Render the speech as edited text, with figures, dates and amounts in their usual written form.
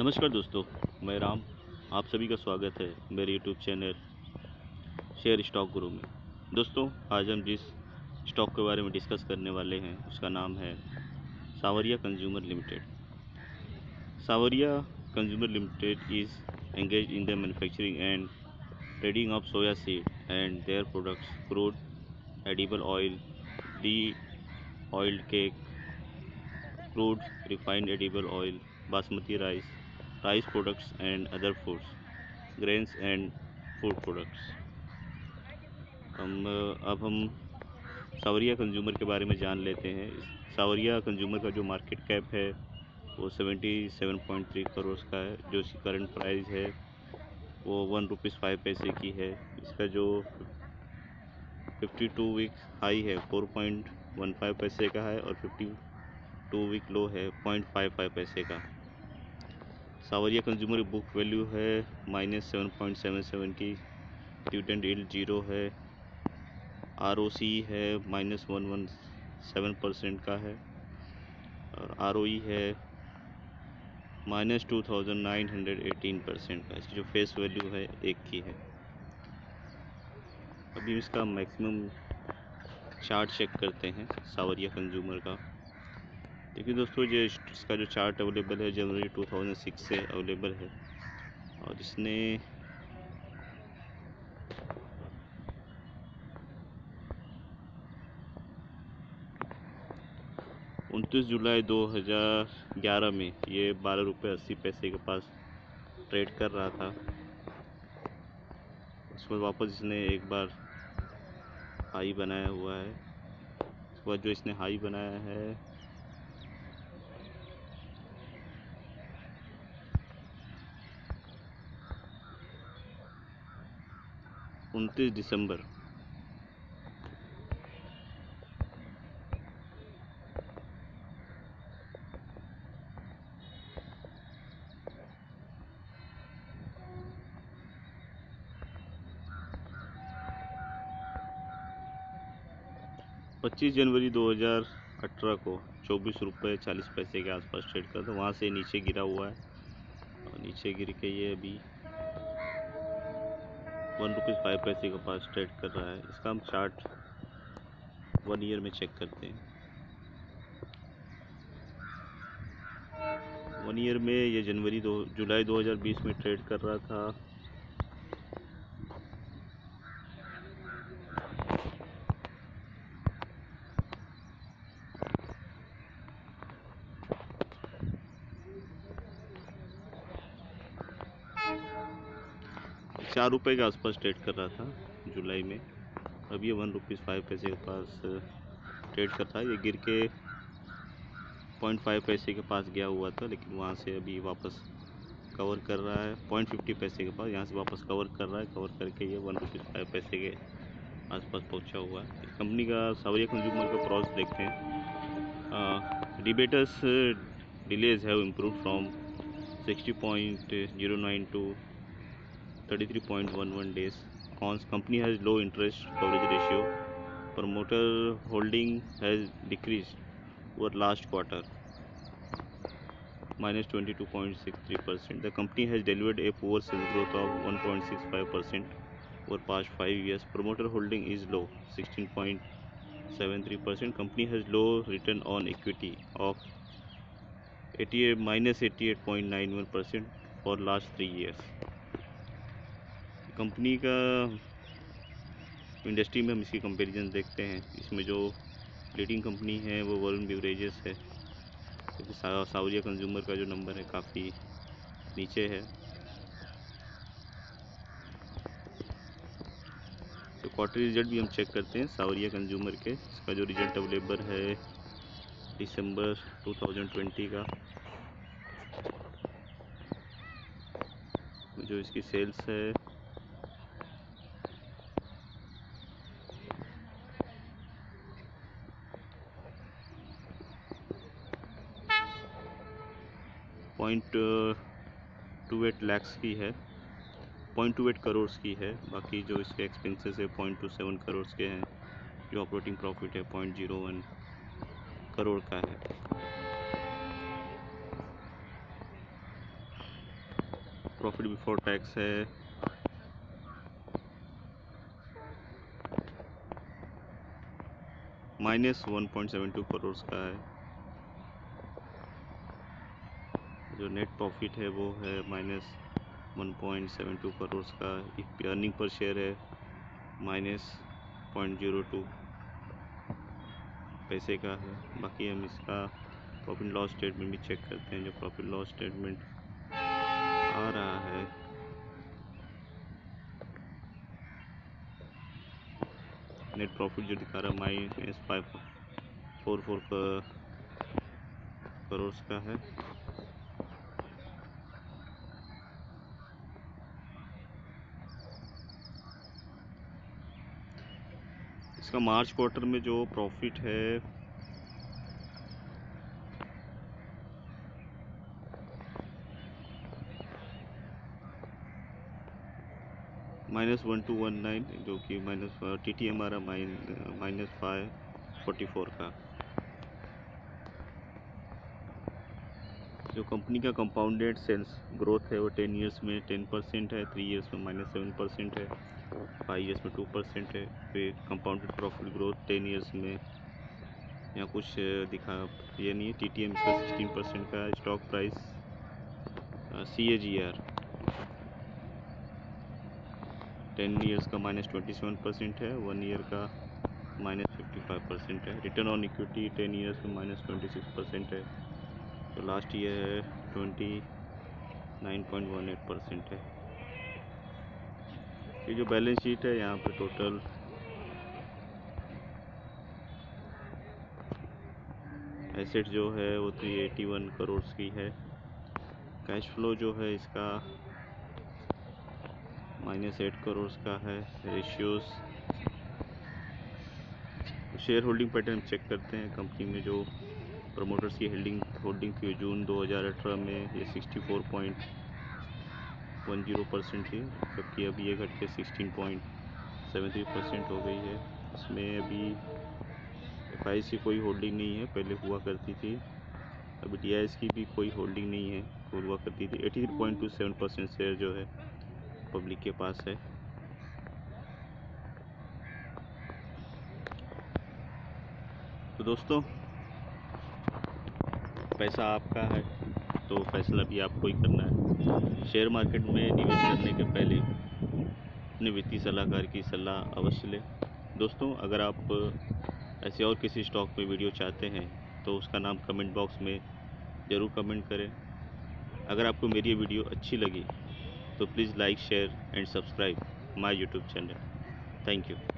नमस्कार दोस्तों, मैं राम, आप सभी का स्वागत है मेरे यूट्यूब चैनल शेयर स्टॉक गुरु में। दोस्तों, आज हम जिस स्टॉक के बारे में डिस्कस करने वाले हैं उसका नाम है Sanwariya consumer limited. Sanwariya consumer limited is engage in the manufacturing and trading of soya seed and their products crude edible oil, D oil cake, crude refined edible oil, basmati rice, rice products and other foods, grains and food products. अब हम सांवरिया consumer के बारे में जान लेते हैं। सांवरिया consumer का जो मार्केट कैप है वो 77.3 करोड़ का है, जो इसकी करंट प्राइस है वो 1.05 रुपये की है। इसका जो 52 वीक हाई है 4.15 पैसे का है और 52 वीक लो है 0.55 पैसे का। सांवरिया कंज्यूमर बुक वैल्यू है -7.77 की, डिविडेंड यील्ड 0 है, आरओसी है -117% का है और आरओई है -2918% का। इसकी जो फेस वैल्यू है 1 की है। अभी इसका मैक्सिमम चार्ट चेक करते हैं सांवरिया कंज्यूमर का। देखिए दोस्तों, ये इसका जो चार्ट अवेलेबल है जनवरी 2006 से अवेलेबल है और इसने जुलाई 29, 2011 में ये 12.80 रुपये के पास ट्रेड कर रहा था। उसके बाद वापस इसने एक बार हाई बनाया हुआ है। उसके बाद जो इसने हाई बनाया है पच्चीस जनवरी 2018 को 24.40 रुपये के आसपास ट्रेड करता था। वहाँ से नीचे गिरा हुआ है और नीचे गिर के ये अभी 1.05 रुपये के पास ट्रेड कर रहा है। इसका हम चार्ट 1 ईयर में चेक करते हैं। 1 ईयर में ये जुलाई 2020 में ट्रेड कर रहा था 4 रुपये के आसपास ट्रेड कर रहा था जुलाई में। अब ये 1.05 रुपये के पास ट्रेड कर रहा है। ये गिर के 0.5 पैसे के पास गया हुआ था, लेकिन वहाँ से अभी वापस कवर कर रहा है 0.50 पैसे के पास। यहाँ से वापस कवर कर रहा है, कवर करके ये 1.05 रुपये के आसपास पहुँचा हुआ है। इस कंपनी का सांवरिया कंज्यूमर का प्रॉस देखते हैं। Debtors delays have improve from 60.09 to 33.11 days. Cons company has low interest coverage ratio. Promoter holding has decreased over last quarter, -22.63%. The company has delivered a poor sales growth of 1.65% over past 5 years. Promoter holding is low, 16.73%. Company has low return on equity of -88.91% for last 3 years. Company का industry में हम इसकी comparison देखते हैं। इसमें जो leading company है वो वरुण बिवरेजेस है, क्योंकि सांवरिया कंज्यूमर का जो नंबर है काफ़ी नीचे है। तो क्वार्टर रिजल्ट भी हम चेक करते हैं सांवरिया कंज्यूमर के। इसका जो रिजल्ट अवेलेबल है दिसंबर 2020 का, जो इसकी सेल्स है 0.28 लाख की है, 0.28 करोड़ की है। बाकी जो इसके एक्सपेंसेस है 0.27 करोड़ के हैं। जो ऑपरेटिंग प्रॉफिट है 0.01 करोड़ का है। प्रॉफिट बिफोर टैक्स है, माइनस 1.72 करोड़ का है। जो नेट प्रॉफिट है वो है माइनस 1.72 करोड़ का। अर्निंग पर शेयर है माइनस 0.02 पैसे का है। बाकी हम इसका प्रॉफिट लॉस स्टेटमेंट भी चेक करते हैं। जो प्रॉफिट लॉस स्टेटमेंट आ रहा है नेट प्रॉफिट जो दिखा रहा है माइनस 5.44 करोड़ का है। इसका मार्च क्वार्टर में जो प्रॉफिट है माइनस 1219, जो कि माइनस TTM हमारा माइनस 544 का। जो कंपनी का कंपाउंडेड सेल्स ग्रोथ है वो 10 ईयर्स में 10% है, 3 ईयर्स में माइनस 7% है, 5 ईयर्स में 2% है। फिर कंपाउंडेड प्रॉफिट ग्रोथ 10 ईयर्स में यहाँ कुछ दिखा ये नहीं है। TTM इसका 16% का। स्टॉक प्राइस CAGR 10 ईयर्स का माइनस 27% है, 1 ईयर का माइनस 55% है। रिटर्न ऑन इक्विटी 10 ईयर्स में माइनस 26% है, तो लास्ट ईयर है 29.18% है। ये जो बैलेंस शीट है यहाँ पे टोटल एसेट जो है वो 381 करोड़ की है। कैश फ्लो जो है इसका माइनस 8 करोड़ का है। Ratios share holding pattern check करते हैं। कंपनी में जो प्रमोटर्स की होल्डिंग थी जून 2018 में ये 64.10% थी, जबकि अब ये घट के 16.73% हो गई है। इसमें अभी FIS की कोई होल्डिंग नहीं है, पहले हुआ करती थी। अभी DIS की भी कोई होल्डिंग नहीं है, हुआ करती थी। 83.27% शेयर जो है पब्लिक के पास है। तो दोस्तों पैसा आपका है तो फैसला भी आपको ही करना है। शेयर मार्केट में निवेश करने के पहले अपने वित्तीय सलाहकार की सलाह अवश्य लें। दोस्तों अगर आप ऐसे और किसी स्टॉक में वीडियो चाहते हैं तो उसका नाम कमेंट बॉक्स में ज़रूर कमेंट करें। अगर आपको मेरी ये वीडियो अच्छी लगी तो please like, share and subscribe my YouTube channel. Thank you.